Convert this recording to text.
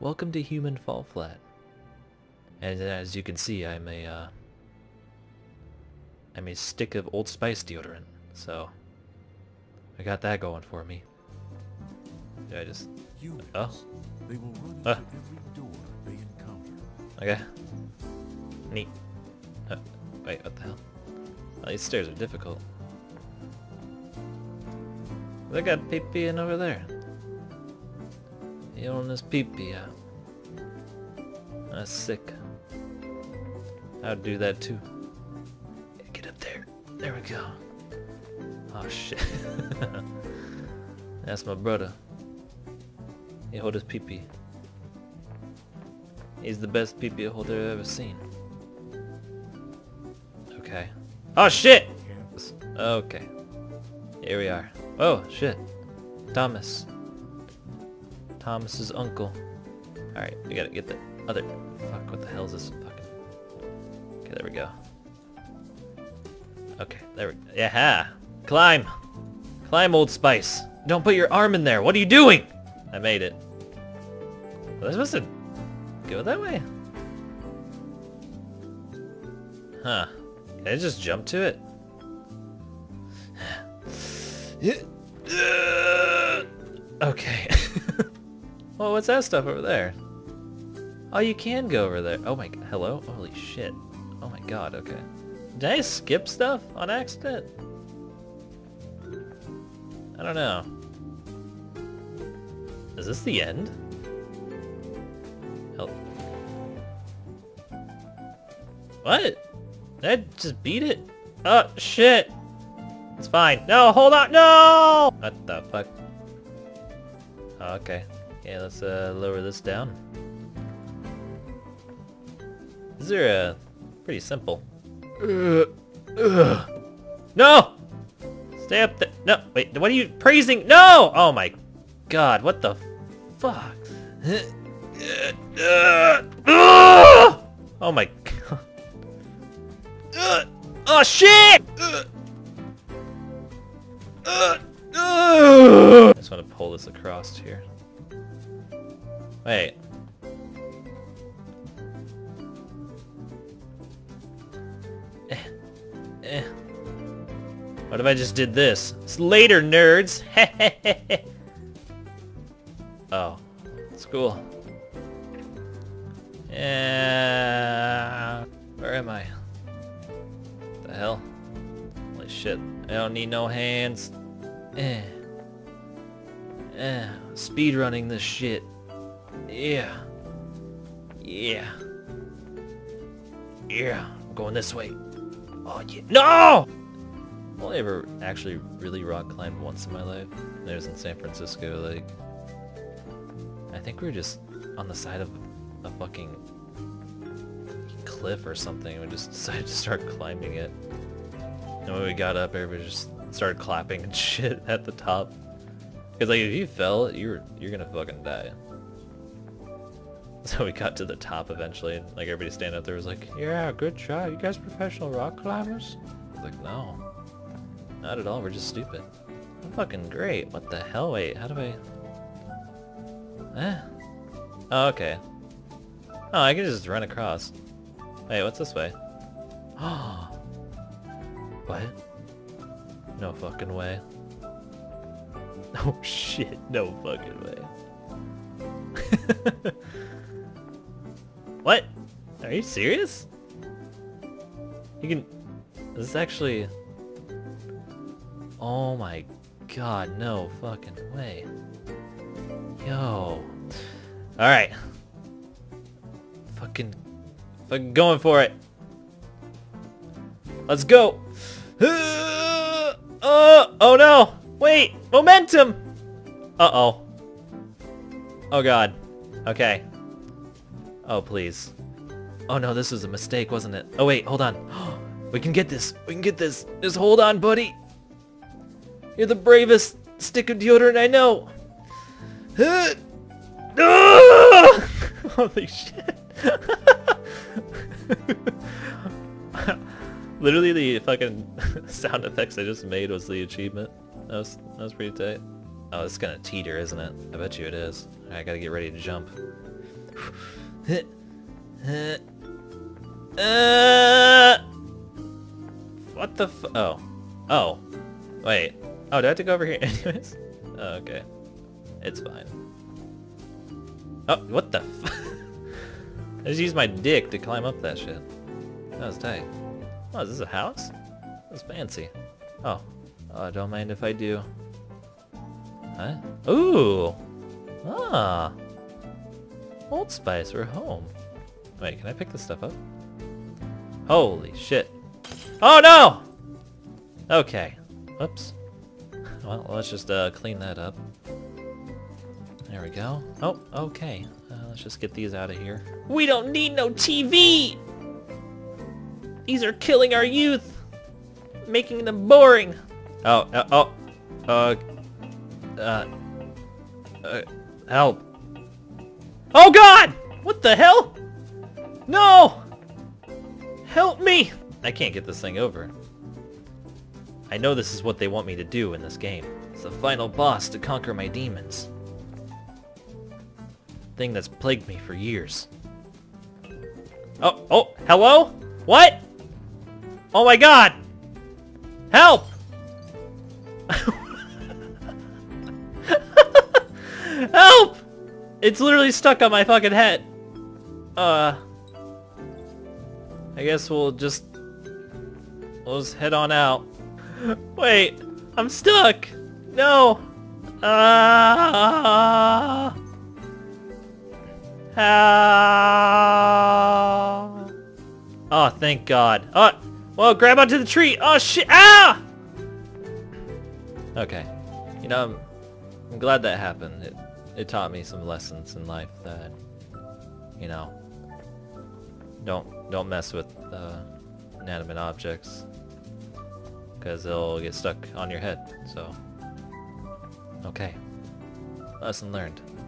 Welcome to Human Fall Flat. And as you can see, I'm a stick of Old Spice deodorant, so I got that going for me. I just... oh. They will run into every door they encounter. Okay. Neat. Wait, what the hell? Well, these stairs are difficult. They got Pippin in over there. You on this Pippin out. That's sick. I'd do that too. Get up there. There we go. Oh shit. That's my brother. He hold his Pippin. He's the best Pippin holder I've ever seen. Okay. Oh shit! Okay. Here we are. Oh shit. Thomas. Thomas's uncle. Alright, we gotta get the other... Fuck, what the hell is this fucking... Okay, there we go. Okay, there we go. Yeah! Climb! Climb, Old Spice! Don't put your arm in there! What are you doing?! I made it. Was I supposed to go that way? Huh. Can I just jump to it? Okay. Well, what's that stuff over there? Oh, you can go over there. Oh my god. Hello? Holy shit. Oh my god, okay. Did I skip stuff on accident? I don't know. Is this the end? Help. What? Did I just beat it? Oh, shit! It's fine. No, hold on! No! What the fuck? Oh, okay. Yeah, let's lower this down. These are pretty simple. No! Stay up there. No, wait, what are you praising? No! Oh my god, what the fuck? Oh my god. Oh shit! I just want to pull this across here. Wait. What if I just did this? It's later, nerds! Oh. It's cool. Yeah. Where am I? What the hell? Holy shit. I don't need no hands. Speed running this shit. Yeah. Yeah. Yeah. I'm going this way. Oh yeah. No! I've only ever actually really rock climbed once in my life. I was in San Francisco, like... I think we were just on the side of a fucking cliff or something. We just decided to start climbing it. And when we got up, everybody just started clapping and shit at the top. Cause like, if you fell, you're gonna fucking die. So we got to the top eventually, and like everybody standing up there was like, yeah, good job, you guys professional rock climbers? I was like, no. Not at all, we're just stupid. I'm fucking great, what the hell, wait, how do I... Eh? Oh, okay. Oh, I can just run across. Wait, what's this way? Oh. What? No fucking way. Oh shit, no fucking way. What? Are you serious? You can... This is actually... Oh my god, no fucking way. Yo. Alright. Fucking going for it. Let's go. Oh no. Wait. Momentum. Uh-oh. Oh god. Okay. Oh please. Oh no, this was a mistake, wasn't it? Oh wait, hold on. We can get this. We can get this. Just hold on, buddy. You're the bravest stick of deodorant I know. Holy shit. Literally the fucking sound effects I just made was the achievement. That was pretty tight. Oh, it's gonna teeter, isn't it? I bet you it is. Alright, I gotta get ready to jump. What the f- oh. Oh. Wait. Oh, do I have to go over here anyways? Oh, okay. It's fine. Oh, what the f- I just used my dick to climb up that shit. That was tight. Oh, is this a house? That's fancy. Oh. Oh, I don't mind if I do. Huh? Ooh! Ah! Old Spice, we're home. Wait, can I pick this stuff up? Holy shit. Oh no! Okay. Whoops. Well, let's just clean that up. There we go. Oh, okay. Let's just get these out of here. We don't need no TV! These are killing our youth! Making them boring! Oh, help. Oh god! What the hell? No! Help me! I can't get this thing over. I know this is what they want me to do in this game. It's the final boss to conquer my demons. Thing that's plagued me for years. Oh, oh, hello? What? Oh my god! Help! Help! It's literally stuck on my fucking head. I guess we'll just head on out. Wait, I'm stuck. No. Oh, thank God. Oh, well, grab onto the tree. Oh shit! Ah. Okay. You know, I'm glad that happened. It taught me some lessons in life that, you know, don't mess with inanimate objects because they'll get stuck on your head. So, okay, lesson learned.